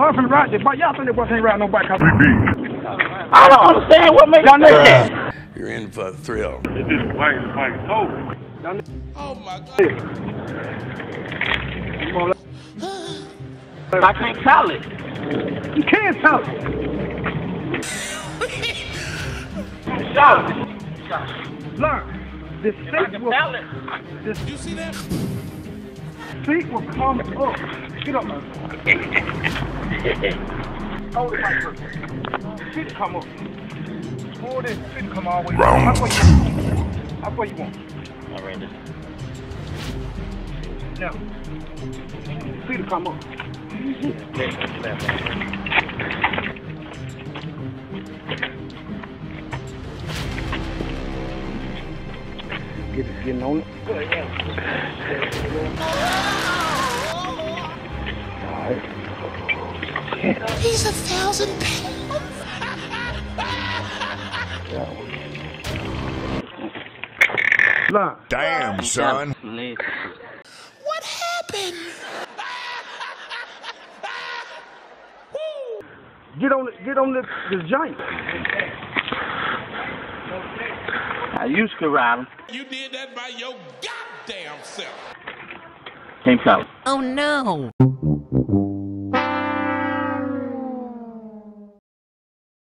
I'm finna ride this bike. Y'all think that boy ain't riding no bike. I don't understand what makes y'all that. You're in for a thrill. It's just bike over. Oh my God. I can't tell it. You can't tell it. Shout it. Learn. The seat will tell it. This, you see that? Seat will come up. Get up, man. Oh, my feet come up. Pull this feet come all the way. Round two. That's what you want. All right. Now, feet come up. Getting on it. Right. He's 1,000 pounds. Damn, son. What happened? Get on the giant. I used to ride him. You did that by your goddamn self. Came out. Oh no.